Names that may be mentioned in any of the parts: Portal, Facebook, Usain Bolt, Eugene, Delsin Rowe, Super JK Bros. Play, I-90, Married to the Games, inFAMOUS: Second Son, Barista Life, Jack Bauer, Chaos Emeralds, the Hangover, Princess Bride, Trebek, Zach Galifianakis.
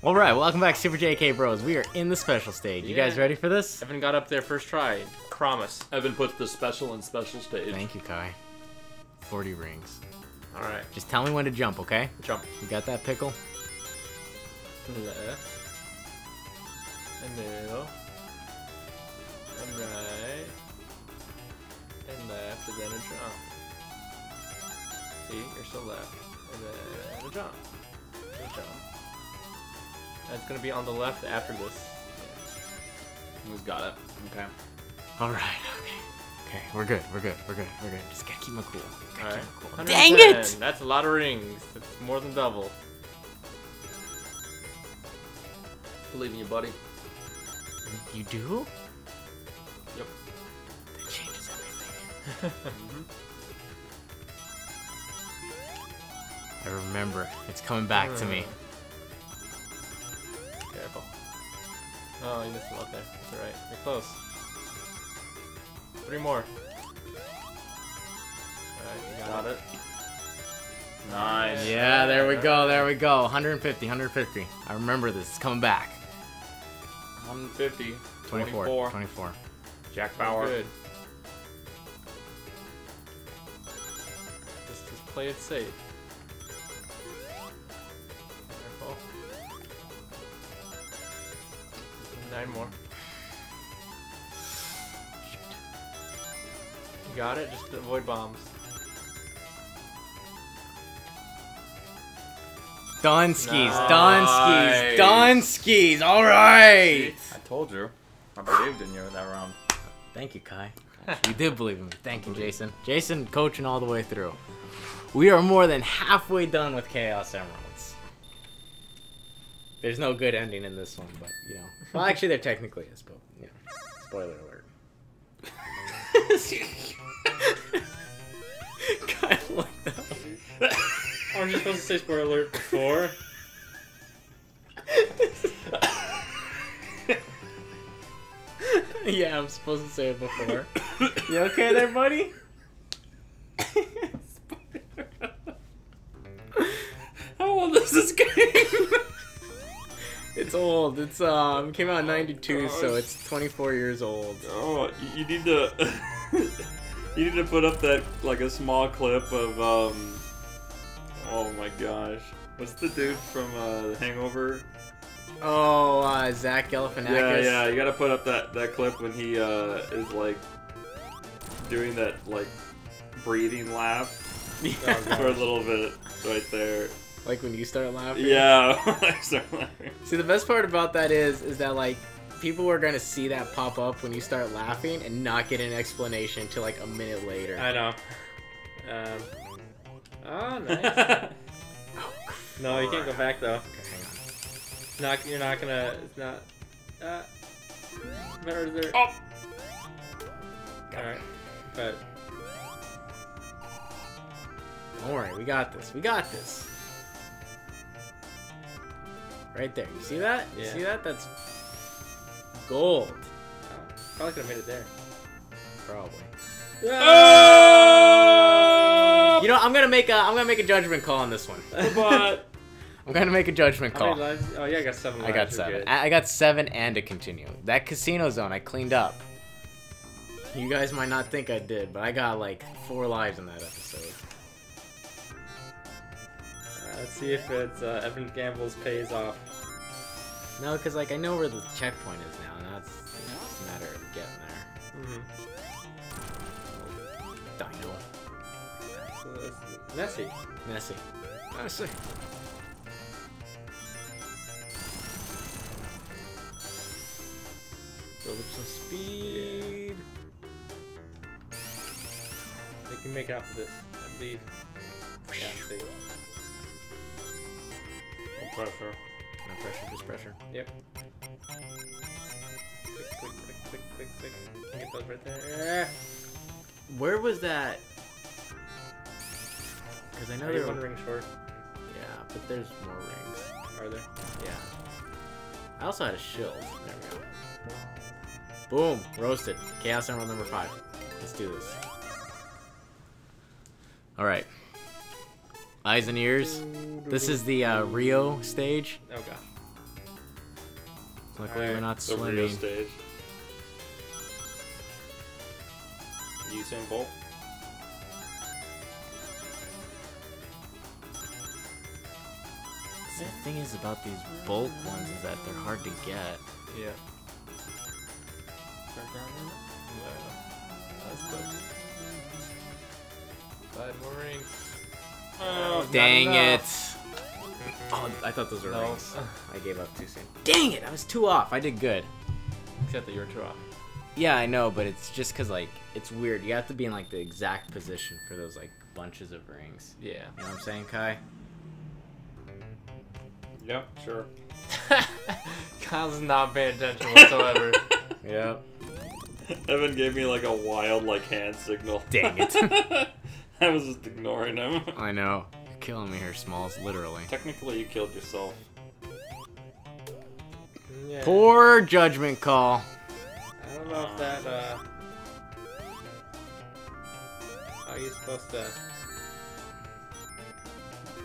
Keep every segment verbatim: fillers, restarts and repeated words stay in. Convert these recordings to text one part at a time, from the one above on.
All right, welcome back, Super J K Bros. We are in the special stage. You yeah. guys ready for this? Evan got up there first try. Promise. Evan puts the special in special stage. Thank you, Kai. forty rings. All right. Just tell me when to jump, okay? Jump. You got that, Pickle? Left. And middle. And right. And left, and then a jump. See, you're still left. And then a jump. A jump. That's gonna be on the left after this. Yeah. We've got it. Okay. All right. Okay. Okay. We're good. We're good. We're good. We're good. Just gotta keep my cool. All right. Cool. Dang it! That's a lot of rings. That's more than double. Believe in you, buddy. You do? Yep. That changes everything. mm-hmm. I remember. It's coming back mm. to me. Careful. Oh, you missed a lot there. That's alright. You're close. Three more. Alright, you got it. Nice. Yeah, there we go, there we go. one fifty, one fifty. I remember this. It's coming back. one fifty. twenty-four. twenty-four. Jack Bauer. Good. Just, just play it safe. Nine more. Shit. You got it? Just avoid bombs. Done skis, nice. done skis, done skis. All right. I told you. I believed in you in that round. Thank you, Kai. You did believe in me. Thank you, Jason. Jason coaching all the way through. We are more than halfway done with Chaos Emeralds. There's no good ending in this one, but, you know. Well, actually, there technically is, but, you know. Spoiler alert. Kind of like that. Aren't you supposed to say spoiler alert before? Yeah, I'm supposed to say it before. You okay there, buddy? How old is this game? It's old. It's um came out in ninety-two, oh, so it's twenty-four years old. Oh, you need to you need to put up that like a small clip of um oh my gosh, what's the dude from uh, The Hangover? Oh, uh, Zach Galifianakis. Yeah, yeah. You gotta put up that that clip when he uh is like doing that like breathing laugh yeah. for a little bit right there. Like when you start laughing? Yeah, when I start laughing. See, the best part about that is, is that, like, people are going to see that pop up when you start laughing and not get an explanation until, like, a minute later. I know. Um, oh, nice. Oh, no, you can't go back, though. Okay, hang on. Not, you're not going to... It's not... Uh, better there... Oh! Alright. But... Don't worry, we got this. We got this. Right there. You see that? You yeah. see that? That's gold. Oh, probably could have made it there. Probably. Yeah. Oh! You know, I'm gonna make a I'm gonna make a judgment call on this one. But I'm gonna make a judgment call. How many lives? Oh yeah, I got seven. Lives. I got seven. I, I got seven and a continue. That casino zone I cleaned up. You guys might not think I did, but I got like four lives in that episode. Let's see if it's uh, Evan Gamble's pays off. No, because like I know where the checkpoint is now, and that's just a matter of getting there. Mm-hmm. Dino. So Nessie. Nessie. Nessie. Build up some speed. They can make it out of this, I believe. Yeah, they will. Pressure. No pressure, just pressure. Yep. Quick, quick, quick, quick, quick, quick. Get those right there. Where was that? Because I know there's one ring short. Yeah, but there's more rings. Are there? Yeah. I also had a shield. There we go. Boom! Roasted. Chaos Emerald number five. Let's do this. Alright. Eyes and ears. This is the uh, Rio stage. Oh god. Luckily right, we're not the swimming. Real stage. Usain Bolt. The thing is about these bulk ones is that they're hard to get. Yeah. No. That's good. Five more rings. Oh, dang it! Oh, I thought those were no. rings. I gave up too soon. Dang it! I was two off. I did good. Except that you were two off. Yeah, I know, but it's just because, like, it's weird. You have to be in, like, the exact position for those, like, bunches of rings. Yeah. You know what I'm saying, Kai? Yep, sure. Kyle's not paying attention whatsoever. Yep. Evan gave me like a wild like hand signal. Dang it. I was just ignoring him. I know. You're killing me here, Smalls, literally. Technically you killed yourself. Yeah. Poor judgment call. I don't know if that uh how are you supposed to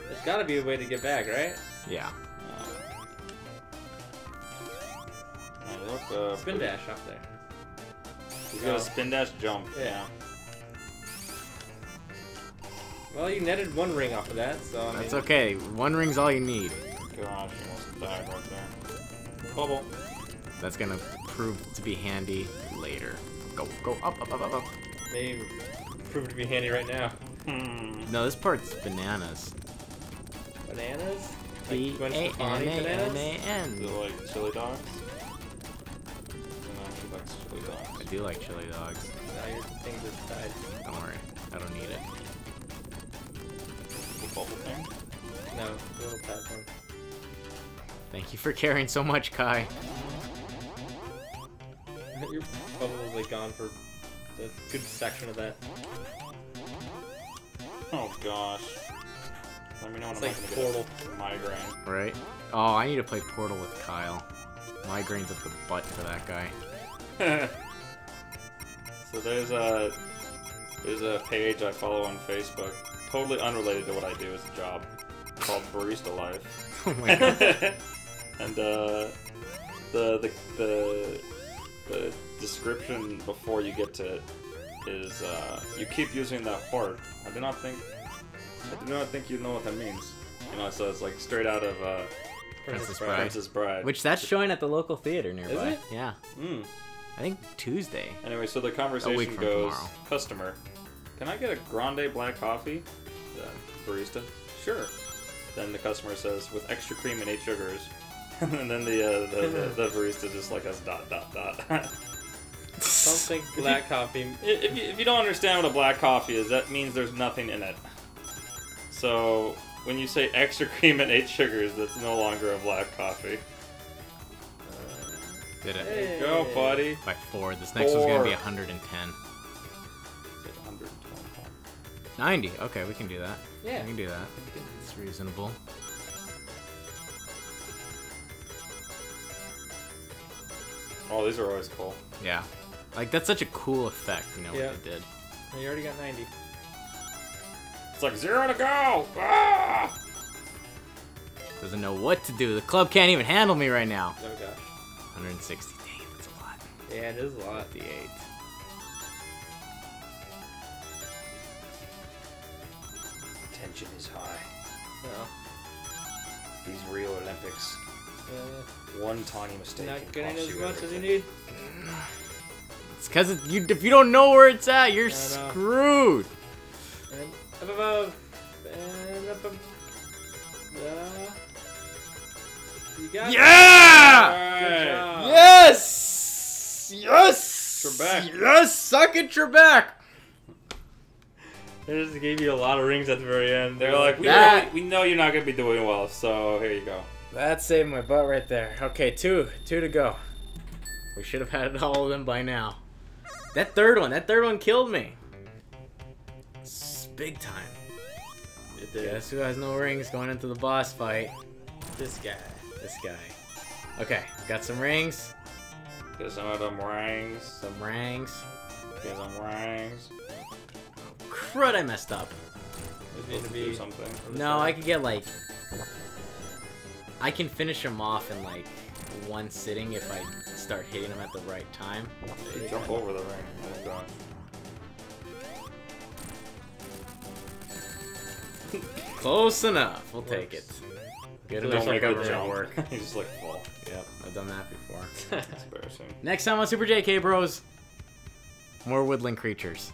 There's gotta be a way to get back, right? Yeah. Look, uh, spin pretty... dash up there. He's got a spin dash jump. Yeah. Well, you netted one ring off of that, so. I That's mean... okay. One ring's all you need. Gosh, you almost died right there. Bubble. That's gonna prove to be handy later. Go, go up, up, up, up, up. They prove to be handy right now. Hmm. No, this part's bananas. Bananas? B A N A N A N. Is it like chili dogs? I do like chili dogs. Now your thing just died. Don't worry, I don't need it. The bubble thing? No, the little platform. Thank you for caring so much, Kai. Your bubble was like gone for a good section of that. Oh gosh. Let me know when it's I'm like gonna Portal. Get migraine. Right? Oh, I need to play Portal with Kyle. Migraine's up the butt for that guy. So there's a there's a page I follow on Facebook, totally unrelated to what I do as a job, called Barista Life. Oh my god! And uh, the, the the the description before you get to it is uh, you keep using that part. I do not think I do not think you know what that means. You know, so it's like straight out of uh, Princess Bride. Princess Bride, which that's showing at the local theater nearby. Is it? Yeah. Mm. I think Tuesday. Anyway, so the conversation goes, tomorrow. Customer, can I get a grande black coffee? The barista, sure. Then the customer says, with extra cream and eight sugars. And then the, uh, the, the, the barista just like us dot dot dot. Don't think black coffee. If you, if you don't understand what a black coffee is, that means there's nothing in it. So when you say extra cream and eight sugars, that's no longer a black coffee. Did it. Hey. Go, buddy. By four. This next four. One's gonna be one hundred ten. one hundred twenty. ninety. Okay, we can do that. Yeah. We can do that. It's reasonable. Oh, these are always cool. Yeah. Like, that's such a cool effect, you know, yeah. What they did. And you already got ninety. It's like zero to go! Ah! Doesn't know what to do. The club can't even handle me right now. Oh, gosh. one hundred sixty, dang, that's a lot. Yeah, it is a lot. fifty-eight. Tension is high. No. These Rio Olympics. Uh, One tiny mistake. Not getting as much as you need. It's because it, you, if you don't know where it's at, you're screwed. And up above. And up above. Uh, You got yeah! It. Good job. Yes! Yes! Trebek. Yes! Suck it, Trebek! They just gave you a lot of rings at the very end. They're like, we, that, really, we know you're not going to be doing well, so here you go. That saved my butt right there. Okay, two. Two to go. We should have had all of them by now. That third one, that third one killed me. It's big time. It did. Guess who has no rings going into the boss fight? This guy. This guy. Okay, got some rings. Get some of them rings. Some rings. Get some rings. Crud, I messed up. There's need to be something. No, I could get like... I can finish him off in like one sitting if I start hitting them at the right time. You jump over the ring. Oh my god. Close enough. We'll take it. Good enough to go to work. He's just like, well, yep, I've done that before. That's embarrassing. Next time on Super J K Bros. More woodland creatures.